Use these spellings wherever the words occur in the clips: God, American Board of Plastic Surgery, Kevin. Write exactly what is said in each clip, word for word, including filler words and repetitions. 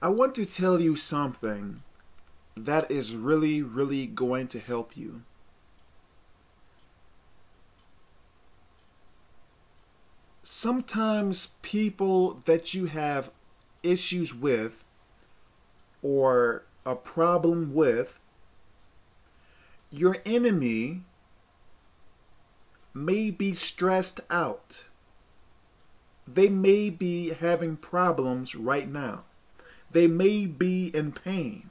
I want to tell you something that is really, really going to help you. Sometimes people that you have issues with or a problem with, your enemy may be stressed out. They may be having problems right now. They may be in pain.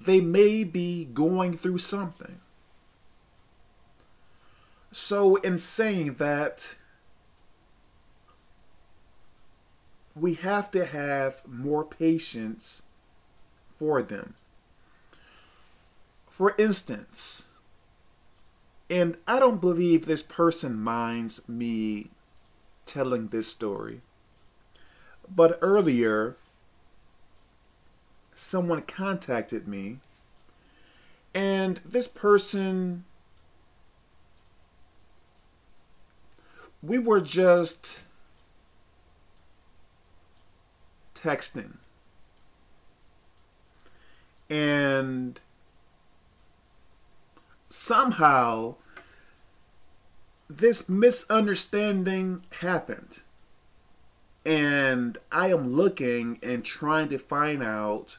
They may be going through something. So in saying that, we have to have more patience for them. For instance, and I don't believe this person minds me telling this story, but earlier, someone contacted me, and this person, we were just texting, and somehow this misunderstanding happened, and I am looking and trying to find out,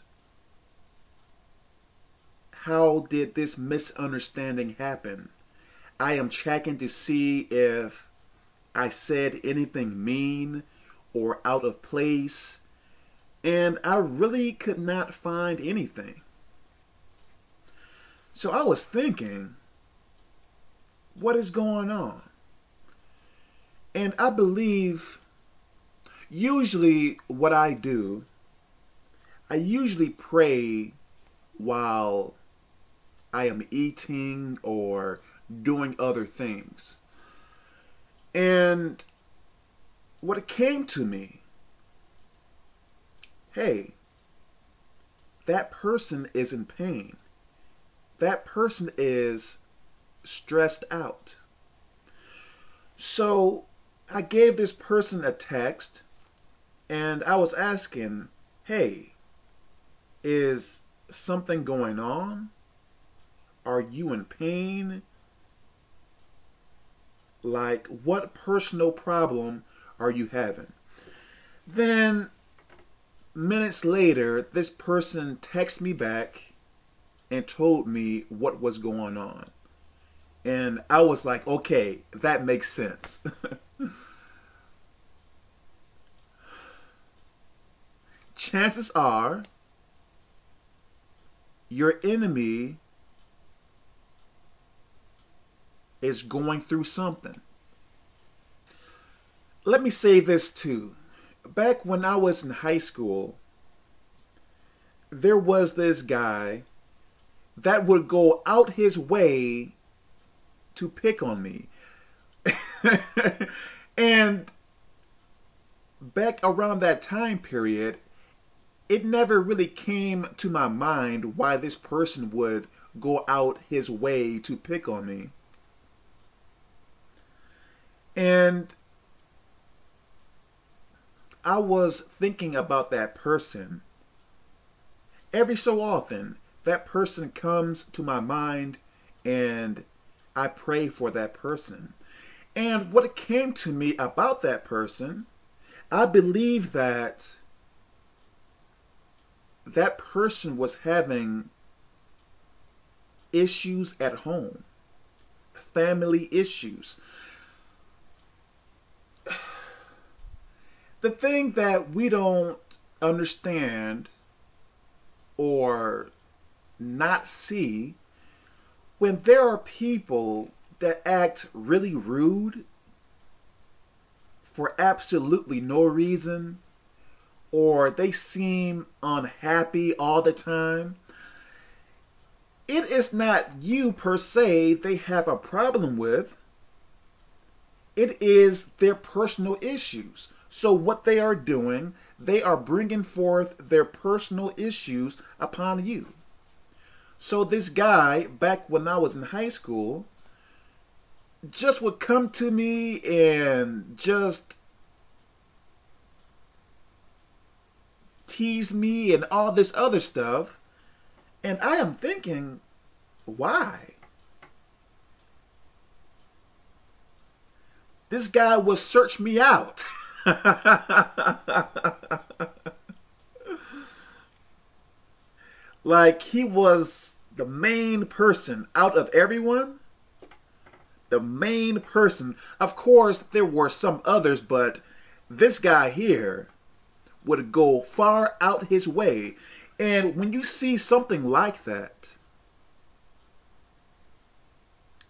how did this misunderstanding happen? I am checking to see if I said anything mean or out of place, and I really could not find anything. So I was thinking, what is going on? And I believe, usually what I do, I usually pray while I am eating or doing other things. And what it came to me, hey, that person is in pain. That person is stressed out. So I gave this person a text, and I was asking, hey, is something going on? Are you in pain? Like, what personal problem are you having? Then minutes later, this person texted me back and told me what was going on. And I was like, okay, that makes sense. Chances are your enemy is going through something. Let me say this too. Back when I was in high school, there was this guy that would go out his way to pick on me. And back around that time period, it never really came to my mind why this person would go out his way to pick on me. And I was thinking about that person. Every so often, that person comes to my mind, and I pray for that person. And what came to me about that person, I believe that that person was having issues at home, family issues. The thing that we don't understand or not see, when there are people that act really rude for absolutely no reason, or they seem unhappy all the time, it is not you per se they have a problem with. It is their personal issues. So what they are doing, they are bringing forth their personal issues upon you. So this guy, back when I was in high school, just would come to me and just tease me and all this other stuff. And I am thinking, why? This guy will search me out. Like, he was the main person out of everyone. The main person. Of course, there were some others, but this guy here would go far out his way. And when you see something like that,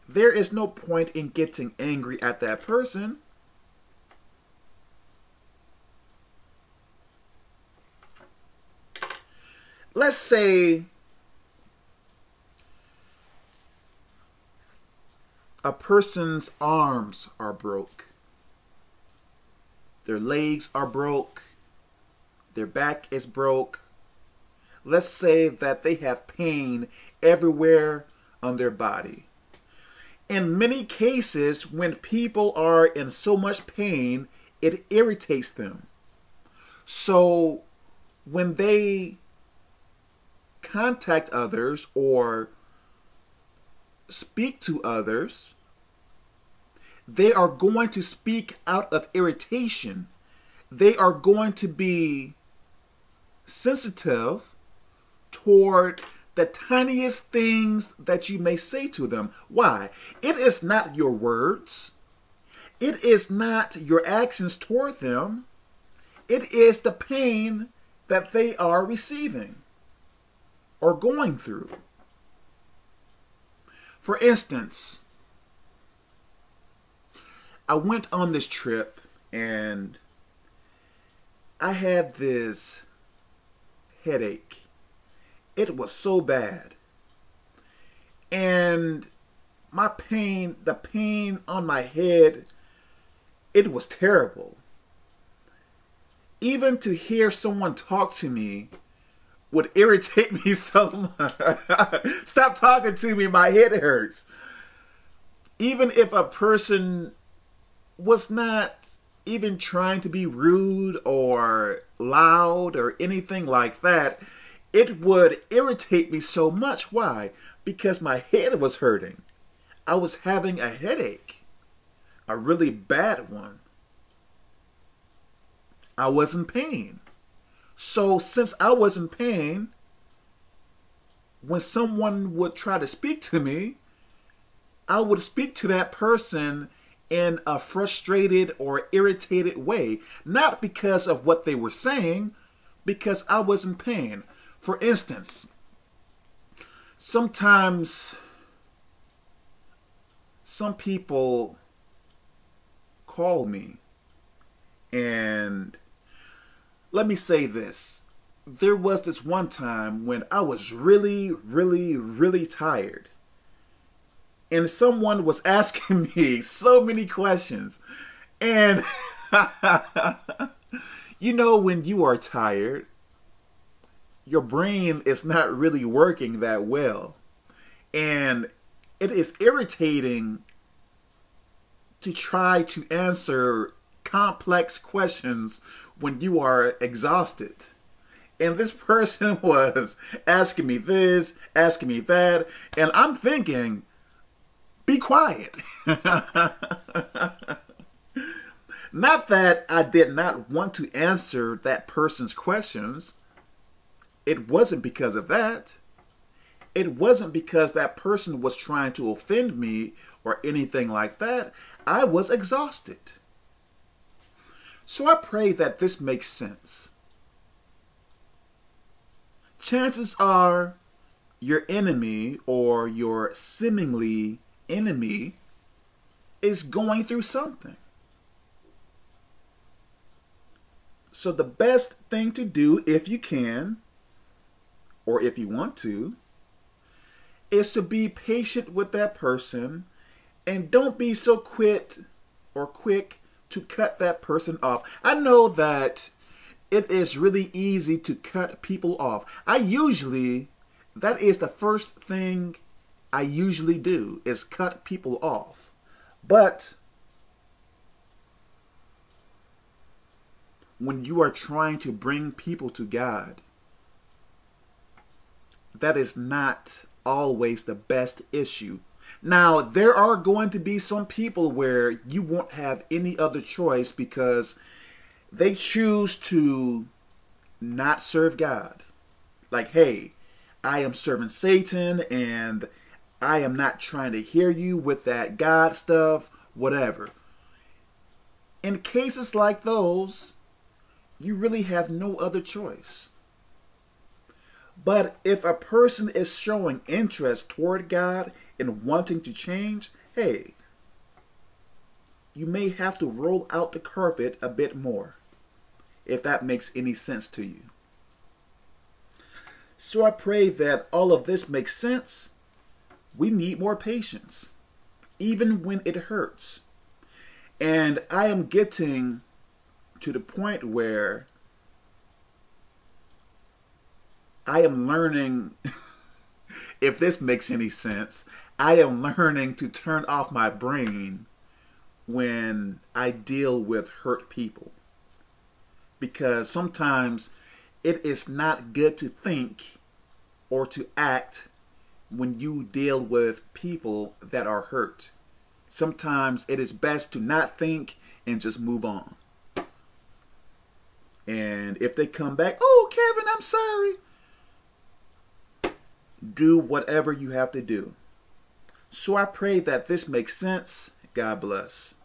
there is no point in getting angry at that person. Let's say a person's arms are broke. Their legs are broke. Their back is broke. Let's say that they have pain everywhere on their body. In many cases, when people are in so much pain, it irritates them. So when they contact others or speak to others, they are going to speak out of irritation. They are going to be sensitive toward the tiniest things that you may say to them. Why? It is not your words. It is not your actions toward them. It is the pain that they are receiving or going through. For instance, I went on this trip and I had this headache. It was so bad. And my pain, the pain on my head, it was terrible. Even to hear someone talk to me would irritate me so much. Stop talking to me, my head hurts. Even if a person was not even trying to be rude or loud or anything like that, it would irritate me so much. Why? Because my head was hurting. I was having a headache. A really bad one. I was in pain. So since I was in pain, when someone would try to speak to me, I would speak to that person in a frustrated or irritated way. Not because of what they were saying, because I was in pain. For instance, sometimes some people call me, and let me say this. There was this one time when I was really, really, really tired, and someone was asking me so many questions. And you know, when you are tired, your brain is not really working that well. And it is irritating to try to answer complex questions when you are exhausted. And this person was asking me this, asking me that, and I'm thinking, be quiet. Not that I did not want to answer that person's questions. It wasn't because of that. It wasn't because that person was trying to offend me or anything like that. I was exhausted. So I pray that this makes sense. Chances are your enemy or your seemingly enemy is going through something. So the best thing to do, if you can, or if you want to, is to be patient with that person, and don't be so quick or quick to cut that person off. I know that it is really easy to cut people off. I usually, that is the first thing I usually do, is cut people off. But when you are trying to bring people to God. That is not always the best issue. Now, there are going to be some people where you won't have any other choice because they choose to not serve God. Like, hey, I am serving Satan and I am not trying to hear you with that God stuff, whatever. In cases like those, you really have no other choice. But if a person is showing interest toward God and wanting to change, hey, you may have to roll out the carpet a bit more, if that makes any sense to you. So I pray that all of this makes sense. We need more patience, even when it hurts. And I am getting to the point where I am learning, if this makes any sense, I am learning to turn off my brain when I deal with hurt people. Because sometimes it is not good to think or to act when you deal with people that are hurt. Sometimes it is best to not think and just move on. And if they come back, oh, Kevin, I'm sorry. Do whatever you have to do. So I pray that this makes sense. God bless.